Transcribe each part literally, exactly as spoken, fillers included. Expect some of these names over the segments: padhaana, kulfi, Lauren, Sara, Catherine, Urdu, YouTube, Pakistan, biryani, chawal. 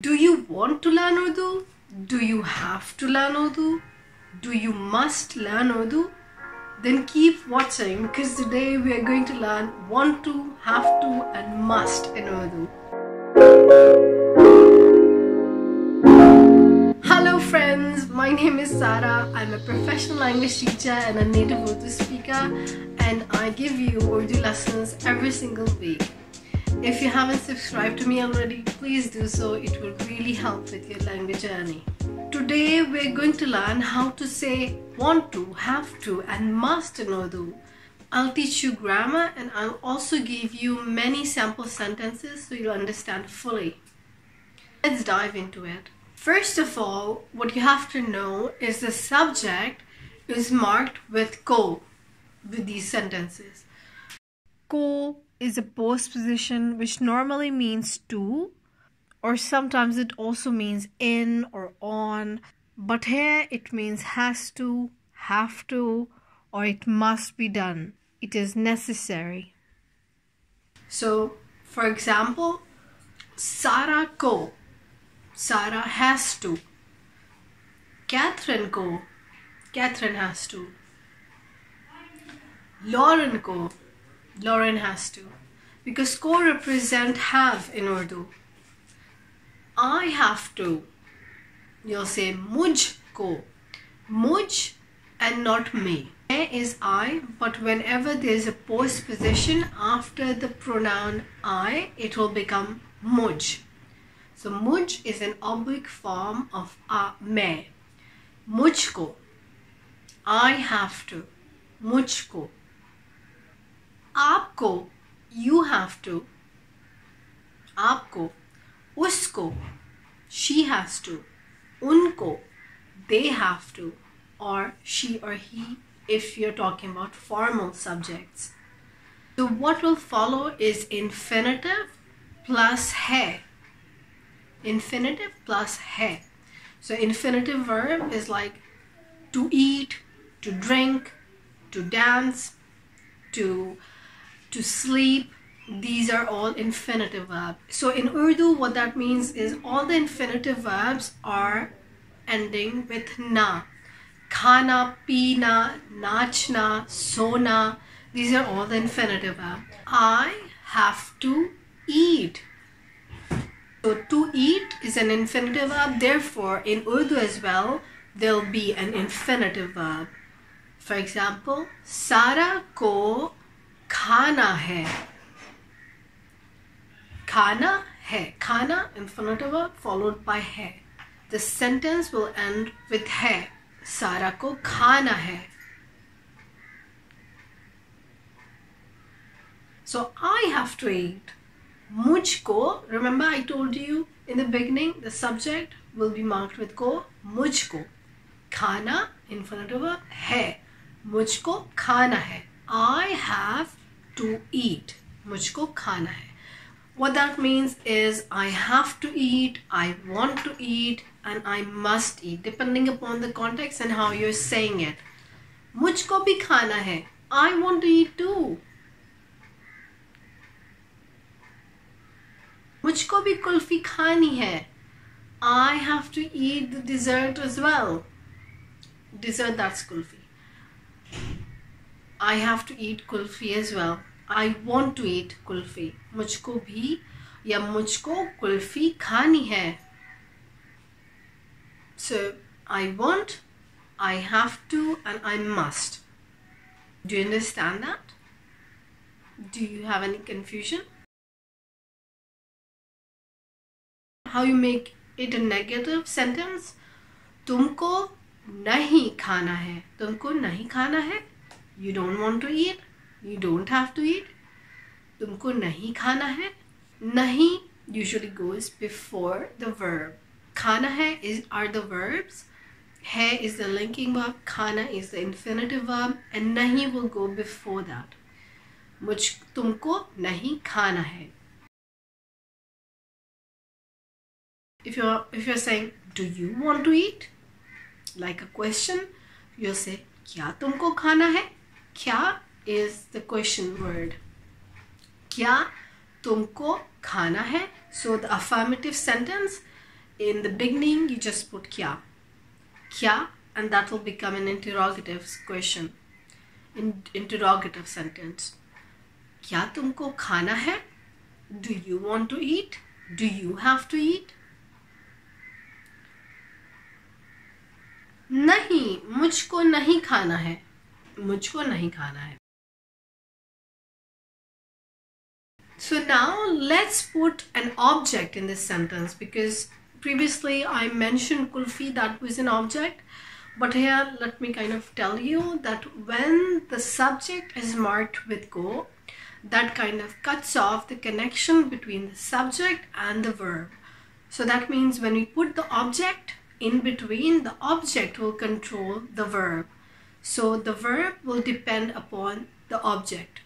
Do you want to learn Urdu? Do you have to learn Urdu? Do you must learn Urdu? Then keep watching because today we are going to learn want to, have to and must in Urdu. Hello friends, my name is Sara. I'm a professional language teacher and a native Urdu speaker, and I give you Urdu lessons every single week. If you haven't subscribed to me already, please do so. It will really help with your language journey. Today we're going to learn how to say want to, have to and must in Urdu. I'll teach you grammar and I'll also give you many sample sentences so you'll understand fully. Let's dive into it. First of all, what you have to know is the subject is marked with ko with these sentences. Ko is a postposition which normally means to, or sometimes it also means in or on, but here it means has to, have to, or it must be done. It is necessary. So, for example, Sara ko. Sara has to. Catherine ko. Catherine has to. Lauren ko. Lauren has to, because ko represent have in Urdu. I have to. You'll say mujh ko. Mujh and not me. There is I, but whenever there is a postposition after the pronoun I, it will become mujh. So mujh is an oblique form of a main. Mujh ko. I have to. Mujh ko. आपको, you have to. आपको. उसको, she has to. उनको, they have to, or she or he if you're talking about formal subjects. So what will follow is infinitive plus है. Infinitive plus है. So infinitive verb is like to eat, to drink, to dance, to to sleep. These are all infinitive verbs. So in Urdu, what that means is all the infinitive verbs are ending with na. Khana, peena, nachna, sona. These are all the infinitive verbs. I have to eat. So to eat is an infinitive verb. Therefore, in Urdu as well, there'll be an infinitive verb. For example, Sara ko खाना है. खाना है. खाना, infinitive verb followed by है. The sentence will end with है. सारा को खाना है. So I have to eat. मुझको, remember I told you in the beginning the subject will be marked with को. मुझको खाना, infinitive verb है. मुझको खाना है. I have to eat. मुझको खाना है. What that means is I have to eat, I want to eat, and I must eat, depending upon the context and how you're saying it. मुझको भी खाना है. I want to eat too. मुझको भी कुल्फी खानी है. I have to eat the dessert as well. Dessert, that's kulfi. I have to eat kulfi as well. I want to eat kulfi. मुझको भी या मुझको kulfi खानी है. So I want, I have to, and I must. Do you understand that? Do you have any confusion? How you make it a negative sentence? तुमको नहीं खाना है. तुमको नहीं खाना है. You don't want to eat. You don't have to eat. तुमको नहीं खाना है. नहीं usually goes before the verb. खाना है is, are the verbs. है is the linking verb. खाना is the infinitive verb. And नहीं will go before that. मुझ तुमको नहीं खाना है. If you're, if you're saying, do you want to eat? Like a question, you'll say, क्या तुमको खाना है? क्या is the question word. क्या तुमको खाना है? So the affirmative sentence in the beginning you just put kya, kya, and that will become an interrogative question, in interrogative sentence. Kya tumko khana hai? Do you want to eat? Do you have to eat? नहीं, मुझको नहीं खाना है, मुझको नहीं खाना है. So now let's put an object in this sentence because previously I mentioned kulfi, that was an object, but here let me kind of tell you that when the subject is marked with go, that kind of cuts off the connection between the subject and the verb. So that means when we put the object in between, the object will control the verb. So the verb will depend upon the object.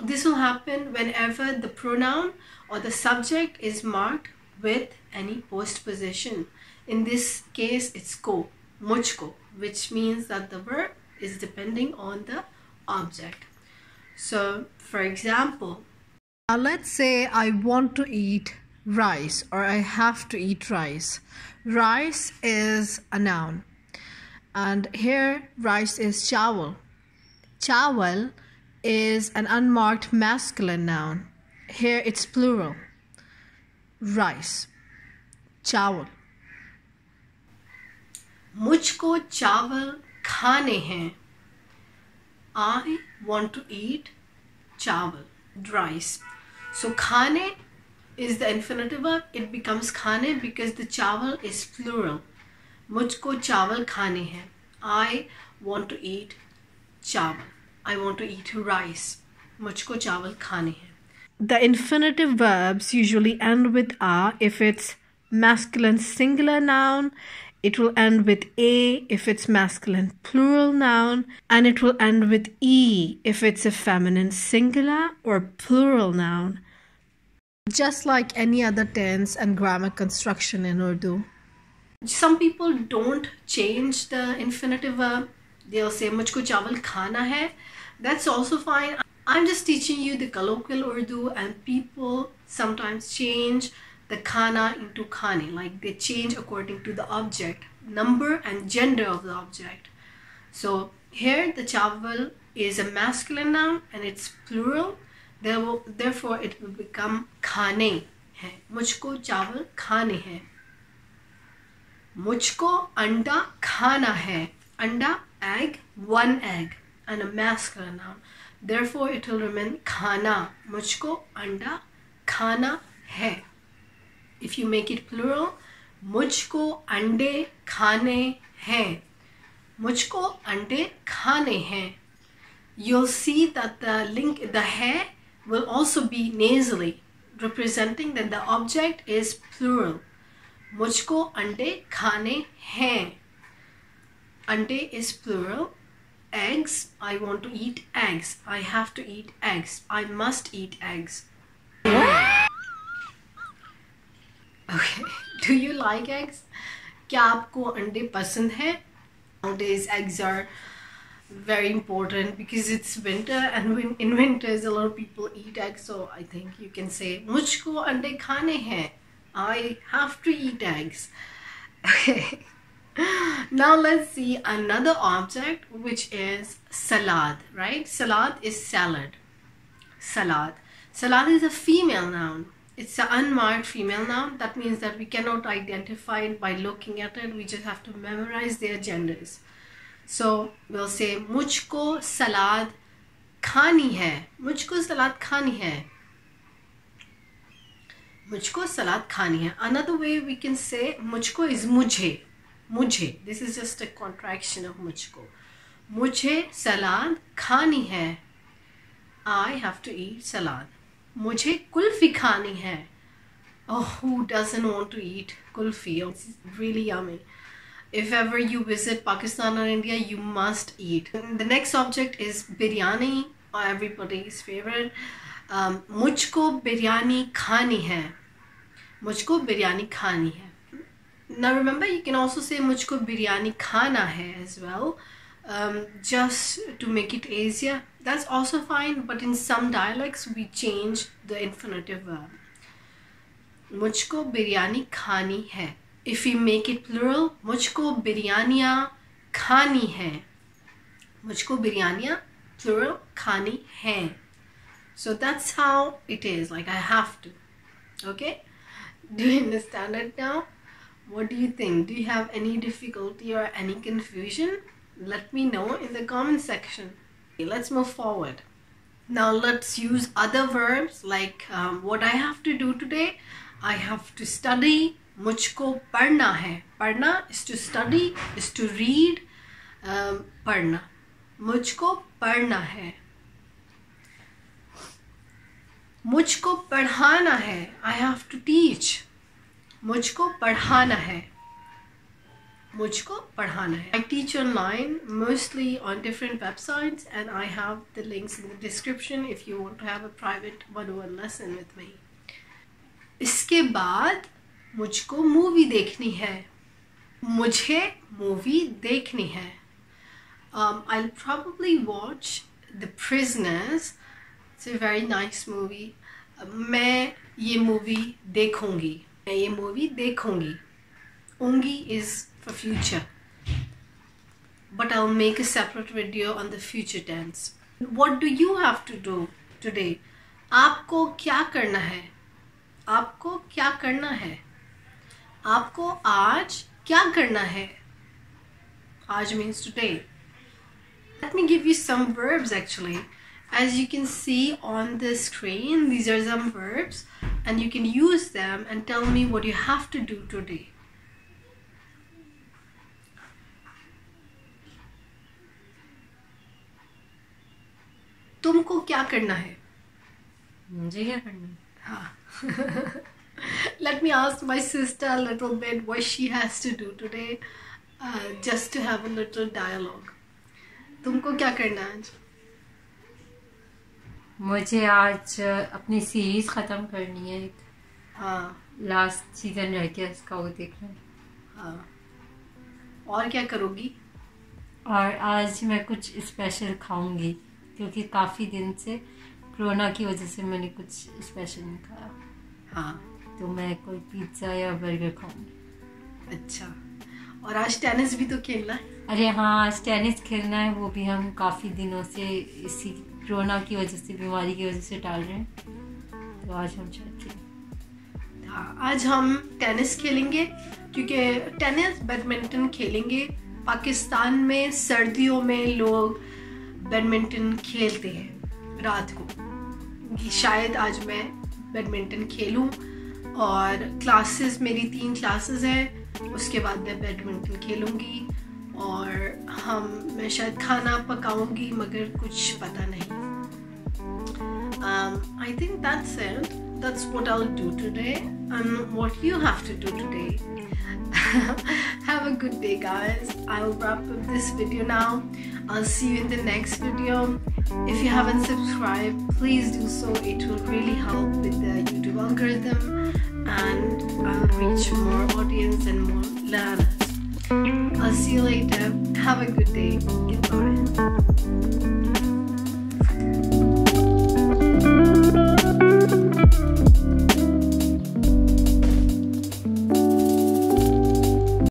This will happen whenever the pronoun or the subject is marked with any postposition. In this case, it's ko, mujhko, which means that the verb is depending on the object. So, for example, now let's say I want to eat rice or I have to eat rice. Rice is a noun, and here rice is chawal. Chawal is an unmarked masculine noun. Here it's plural. Rice. Chawal. Mujhko chawal khane hain. I want to eat chawal, rice. So khane is the infinitive verb. It becomes khane because the chawal is plural. Mujhko chawal khane hain. I want to eat chawal. I want to eat rice. Mujhko chawal khane hain. The infinitive verbs usually end with a. If it's masculine singular noun, it will end with a if it's masculine plural noun, and it will end with e if it's a feminine singular or plural noun. Just like any other tense and grammar construction in Urdu. Some people don't change the infinitive verb. They'll say mujhko chawal khana hai. That's also fine. I'm just teaching you the colloquial Urdu, and people sometimes change the khana into khane, like they change according to the object, number and gender of the object. So here the chawal is a masculine noun and it's plural. Therefore it will become khane hai. Mujhko chawal khane hai. Mujhko anda khana hai. Anda, egg, one egg, and a masculine noun. Therefore it will remain khana. Mujhko anda khana hai. If you make it plural, mujhko ande khane hain. Mujhko ande khane hain. You'll see that the link, the hai, will also be nasally, representing that the object is plural. Mujhko ande khane hain. Ande is plural. Eggs, I want to eat eggs. I have to eat eggs. I must eat eggs. Okay, do you like eggs? क्या आपको अंडे पसंद हैं? Nowadays eggs are very important because it's winter, and when in winters a lot of people eat eggs, so I think you can say मुझको अंडे खाने हैं. I have to eat eggs. Okay, now let's see another object, which is salad, right? Salad is salad. Salad. Salad is a female noun. It's an unmarked female noun. That means that we cannot identify it by looking at it. We just have to memorize their genders. So we'll say mujhko salad khani hai. Mujhko salad khani hai. Mujhko salad khani hai. Another way we can say mujhko is mujhe. Mujhe. This is just a contraction of mujhko. Mujhe salad khani hai. I have to eat salad. मुझे कुल्फी खानी है. Oh, who doesn't want to eat kulfi? It's really yummy. If ever you visit Pakistan or India, you must eat. The next object is biryani, everybody's favorite. Um, मुझको biryani खानी है. मुझको बिरयानी खानी है. Now remember, you can also say मुझको बिरयानी खाना है as well. Um, just to make it easier. That's also fine, but in some dialects we change the infinitive verb. मुझको बिरयानी खानी है। If you make it plural, मुझको बिरयानियाँ खानी है। मुझको बिरयानियाँ प्लूरल खानी है। So that's how it is, like I have to. Okay, do you understand it now? What do you think? Do you have any difficulty or any confusion? Let me know in the comment section. Okay, let's move forward. Now let's use other verbs like um, what I have to do today. I have to study. मुझको पढ़ना है. पढ़ना is to study, is to read. Um, पढ़ना. मुझको पढ़ना है. मुझको पढ़ाना है. I have to teach. मुझको पढ़ाना है. मुझको पढ़ाना है. I teach online, mostly on different websites, and I have the links in the description if you want to have a private one-on-one lesson with me. इसके बाद मुझको मूवी देखनी है. मुझे मूवी देखनी है. um, I'll probably watch The Prisoners. It's a very nice movie. मैं ये मूवी देखूँगी. मैं ये मूवी देखूंगी. ओंगी is for future, but I will make a separate video on the future tense. What do you have to do today? आपको क्या करना है? आपको क्या करना है? आपको आज क्या करना है? आज means today. Let me give you some verbs actually. As you can see on the screen, these are some verbs and you can use them and tell me what you have to do today. तुमको क्या करना है? मुझे क्या करना है? हाँ. Let me ask my sister a little bit what she has to do today, uh, just to have a little dialogue. तुमको क्या करना है आज? मुझे आज अपनी सीरीज खत्म करनी है. हाँ, लास्ट सीजन रह गया इसका, वो देखना है. हाँ, और क्या करोगी? और आज मैं कुछ स्पेशल खाऊंगी क्योंकि काफ़ी दिन से कोरोना की वजह से मैंने कुछ स्पेशल नहीं खाया. हाँ, तो मैं कोई पिज्ज़ा या बर्गर खाऊंगी. अच्छा, और आज टेनिस भी तो खेलना है? अरे हाँ, आज टेनिस खेलना है. वो भी हम काफ़ी दिनों से इसी कोरोना की वजह से, बीमारी की वजह से टाल रहे हैं, तो आज हम चाहते हैं. हाँ, आज हम टेनिस खेलेंगे क्योंकि टेनिस बैडमिंटन खेलेंगे. पाकिस्तान में सर्दियों में लोग बैडमिंटन खेलते हैं रात को. शायद आज मैं बैडमिंटन खेलूं, और क्लासेस मेरी तीन क्लासेस हैं, उसके बाद मैं बैडमिंटन खेलूंगी. और हम मैं शायद खाना पकाऊंगी मगर कुछ पता नहीं. I think that's it. That's what I will do today and what you have to do today. Have a good day, guys. I will wrap up this video now. I'll see you in the next video. If you haven't subscribed, please do so. It will really help with the YouTube algorithm, and I'll reach more audience and more learners. I'll see you later. Have a good day. Goodbye.